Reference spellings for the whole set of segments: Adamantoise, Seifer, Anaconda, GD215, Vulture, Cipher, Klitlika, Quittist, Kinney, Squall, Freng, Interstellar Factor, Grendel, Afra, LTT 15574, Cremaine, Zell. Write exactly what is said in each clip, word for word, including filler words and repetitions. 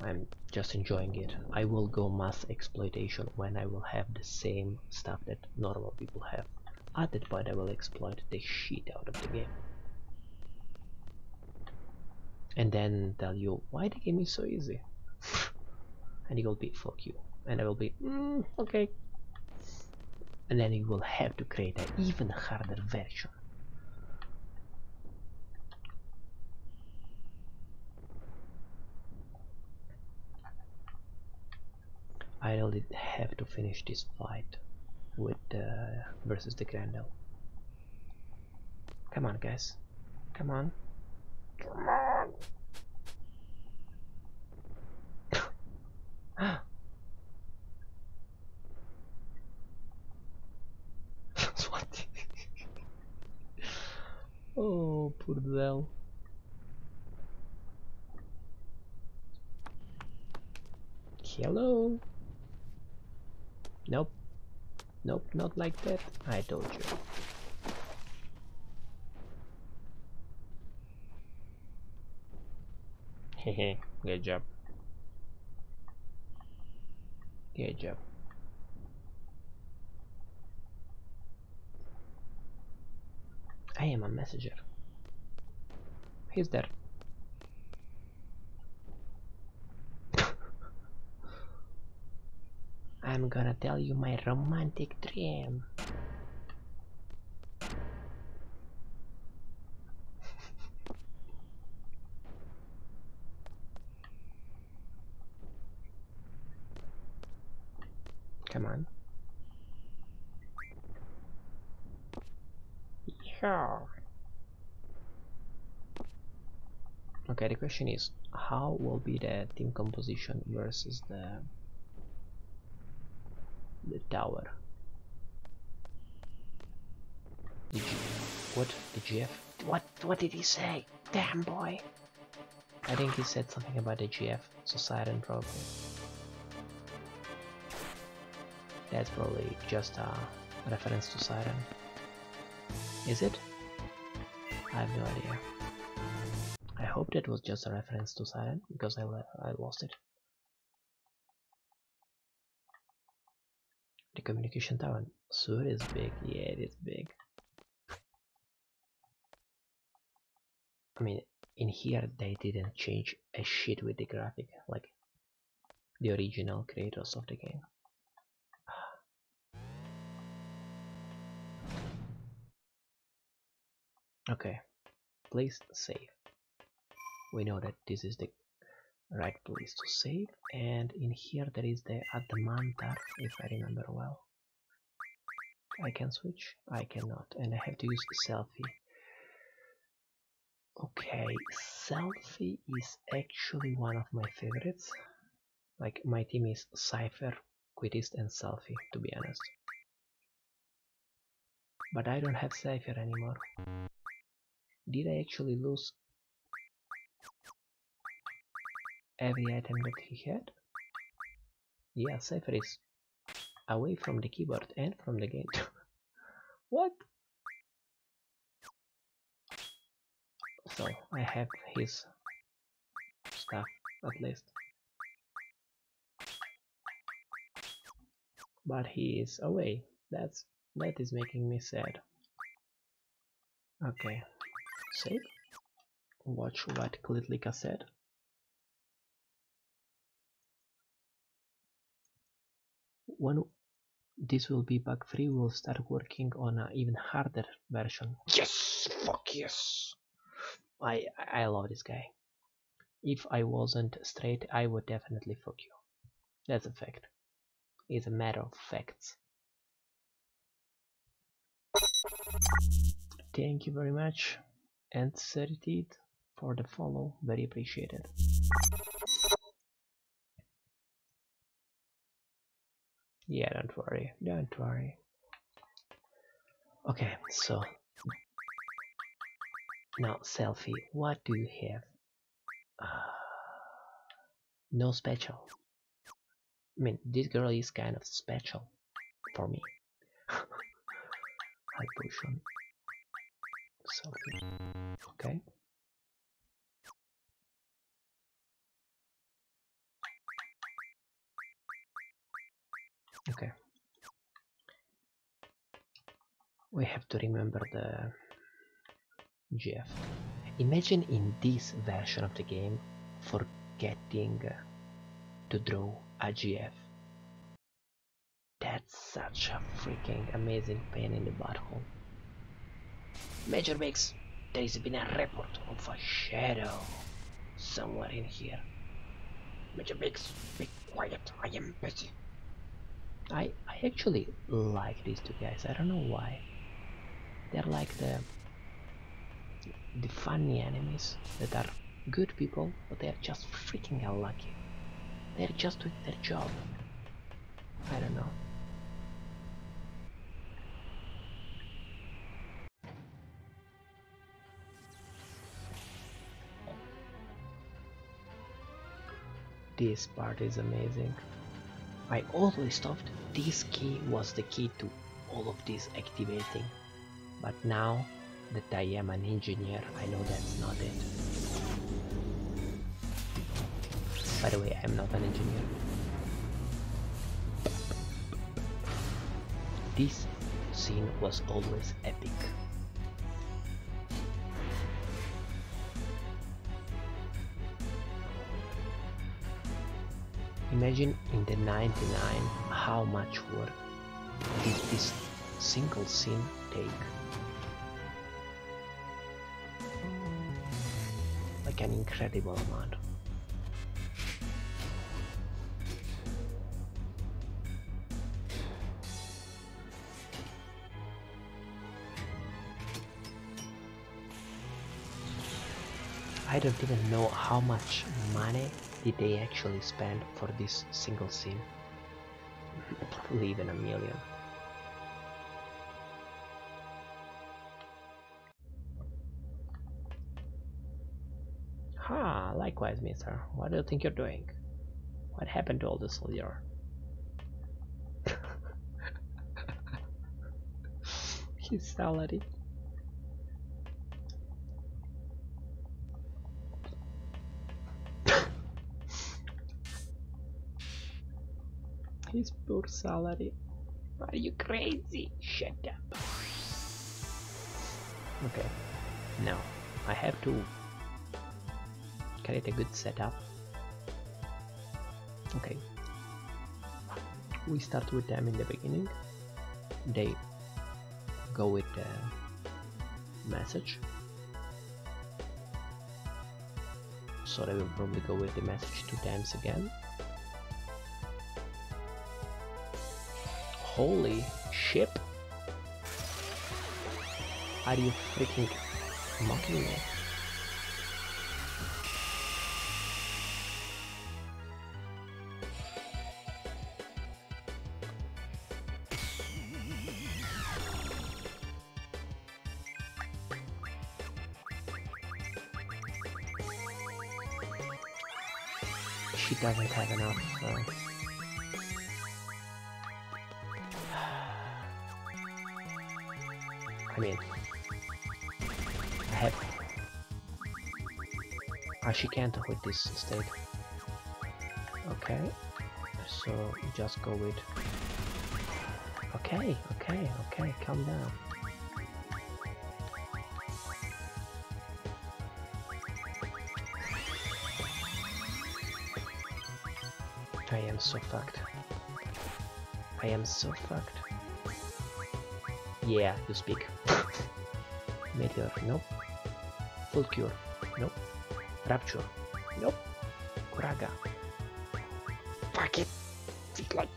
I'm just enjoying it. I will go mass exploitation when I will have the same stuff that normal people have. At that point I will exploit the shit out of the game. And then tell you why the game is so easy. And you will be fuck you. And I will be mm, okay. And then you will have to create an even harder version. I really have to finish this fight with uh, versus the Grendel. Come on, guys. Come on. Come on. What? Oh, poor Zell. Hello. Nope. Nope, not like that. I told you. Hehe, good job. Good job. I am a messenger. He's there. I'm gonna tell you my romantic dream. Come on. Yeah. Okay, the question is, how will be the team composition versus the the tower? Did you, what did G F? What what did he say? Damn boy! I think he said something about the G F, so siren probably. That's probably just a reference to siren. Is it? I have no idea. I hope that was just a reference to siren because I I lost it. The communication tower. So it is big. Yeah, it is big. I mean, in here they didn't change a shit with the graphic, like the original creators of the game. Okay, please save. We know that this is the right place to save, and in here there is the Adamantar, if I remember well. I can switch? I cannot, and I have to use selfie. Okay, selfie is actually one of my favorites. Like, my team is Cipher, Quittist and selfie, to be honest. But I don't have Seifer anymore. Did I actually lose every item that he had? Yeah, Seifer is away from the keyboard and from the game. What? So, I have his stuff at least. But he is away. That's that is making me sad. Okay. Save. Watch what Klitlika said. When this will be bug free, we'll start working on an even harder version. Yes! Fuck yes! I, I love this guy. If I wasn't straight, I would definitely fuck you. That's a fact. It's a matter of facts. Thank you very much, and thirty for the follow, very appreciated. Yeah, don't worry, don't worry. Okay, so now selfie, what do you have? Uh, no special. I mean, this girl is kind of special for me. I push on selfie. Okay. Okay. We have to remember the G F. Imagine in this version of the game forgetting to draw a G F. That's such a freaking amazing pain in the butthole. Major Mix, there has been a report of a shadow somewhere in here. Major Mix, be quiet, I am busy. I, I actually like these two guys, I don't know why. They're like the the funny enemies that are good people, but they're just freaking unlucky. They're just doing their job. I don't know. This part is amazing. I always thought this key was the key to all of this activating, but now that I am an engineer, I know that's not it. By the way, I'm not an engineer. This scene was always epic. Imagine in the ninety-nine how much work did this single scene take. Like an incredible amount. I don't even know how much money did they actually spend for this single scene. Probably even a million. Ah, likewise, mister. What do you think you're doing? What happened to all this lure? His salary. His poor salary. Are you crazy? Shut up. Okay. Now I have to create a good setup. Okay. We start with them in the beginning. They go with the message. So they will probably go with the message two times again. Holy ship! Are you freaking mocking me? She doesn't have enough. So. I mean, I have. Ah, oh, she can't with this state. Okay, so just go with. Okay, okay, okay, calm down. I am so fucked. I am so fucked. Yeah, you speak. Meteor, nope. Full cure, nope. Rapture, nope. Kuraga. Fuck it. It's like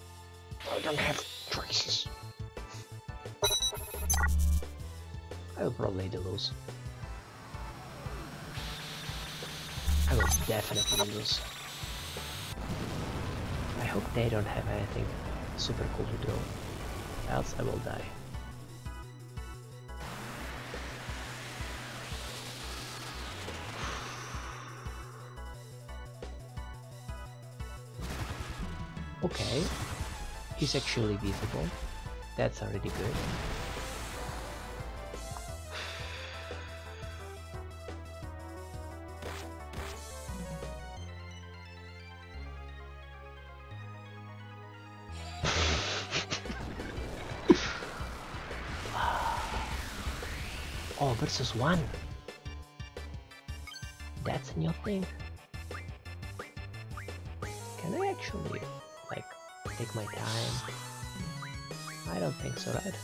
I don't have choices. I will probably lose. I will definitely lose. I hope they don't have anything super cool to draw, else I will die. Okay, he's actually visible, that's already good. versus one. That's a new thing. Can I actually, like, take my time? I don't think so, right?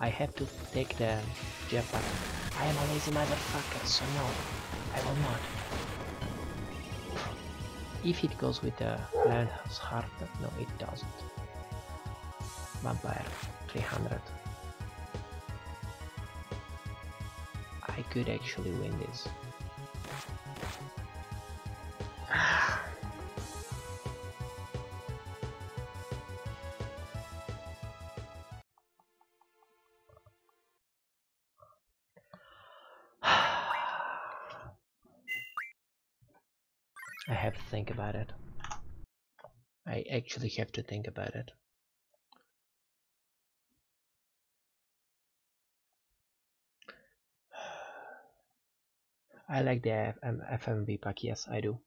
I have to take the jetpack. I am a lazy motherfucker, so no, I will not. If it goes with the lion's heart, no, it doesn't. Vampire, three hundred. I could actually win this. I have to think about it. I actually have to think about it. I like the F M V pack, yes I do.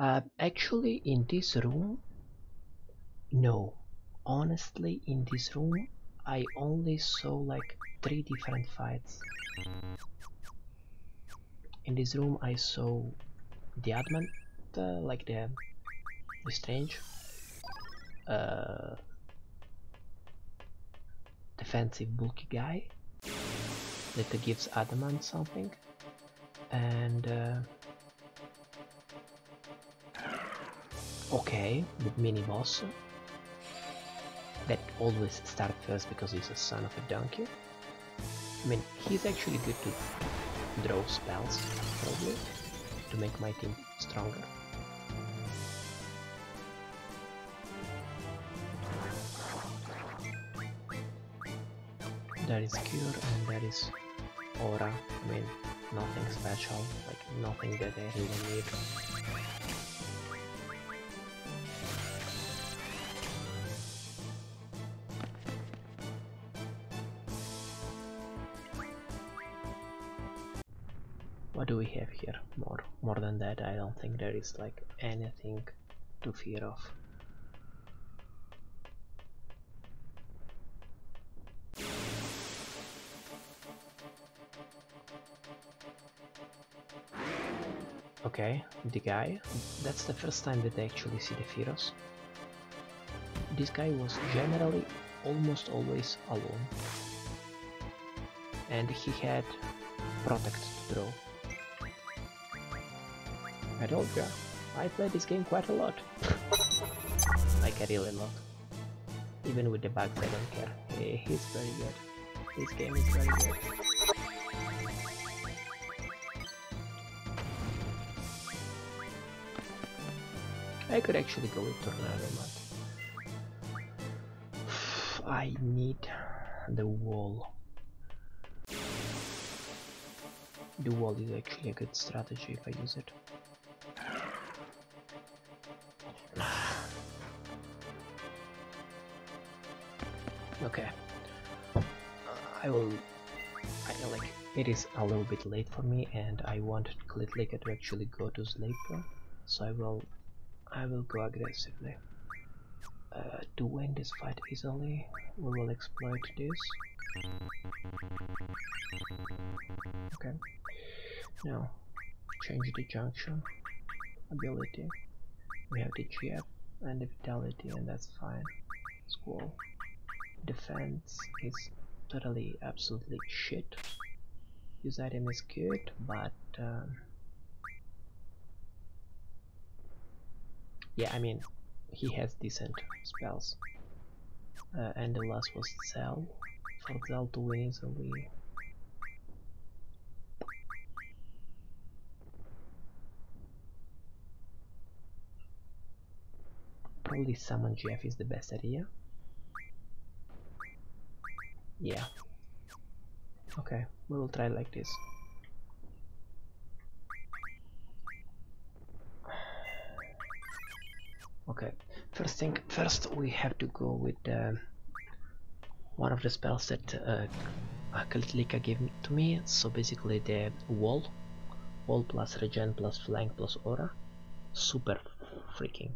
Uh, actually, in this room, no, honestly, in this room, I only saw like three different fights. In this room, I saw the admin, uh, like the, the strange, uh, defensive bulky guy that gives adamant something, and. Uh, Okay, the mini-boss that always starts first because he's a son of a donkey. I mean, he's actually good to draw spells, probably, to make my team stronger. That is Cure and that is Aura. I mean, nothing special, like nothing that I really need. What do we have here? More, more than that, I don't think there is like anything to fear of. Okay, the guy. That's the first time that I actually see the Fearos. This guy was generally almost always alone, and he had Protect to draw. I told ya, I play this game quite a lot. Like a really lot. Even with the bugs I don't care. Hey, it's very good. This game is very good. I could actually go with Tornado, but I need the wall. The wall is actually a good strategy if I use it. Okay, I will, I like, it is a little bit late for me and I wanted Klitlika to actually go to sleep, so I will, I will go aggressively. Uh, to win this fight easily, we will exploit this. Okay, now, change the junction, ability, we have the G F and the Vitality and that's fine. Squall. Defense is totally, absolutely shit. Use item is good, but um, yeah, I mean, he has decent spells. Uh, and the last was Zell. For Zell to win easily, probably summon G F is the best idea. Yeah. Okay, we will try like this. Okay, First thing first, we have to go with uh, one of the spells that uh, Klitlika gave to me. So basically the wall, wall plus regen plus flank plus aura, super freaking